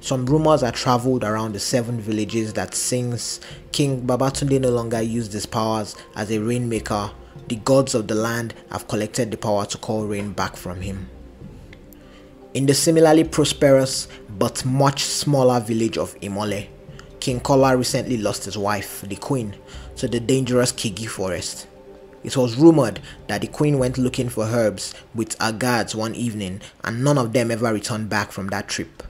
Some rumors are travelled around the 7 villages that since King Babatunde no longer used his powers as a rainmaker, the gods of the land have collected the power to call rain back from him. In the similarly prosperous but much smaller village of Imole, King Kola recently lost his wife, the queen, to the dangerous Kigi forest. It was rumoured that the queen went looking for herbs with her guards one evening and none of them ever returned back from that trip.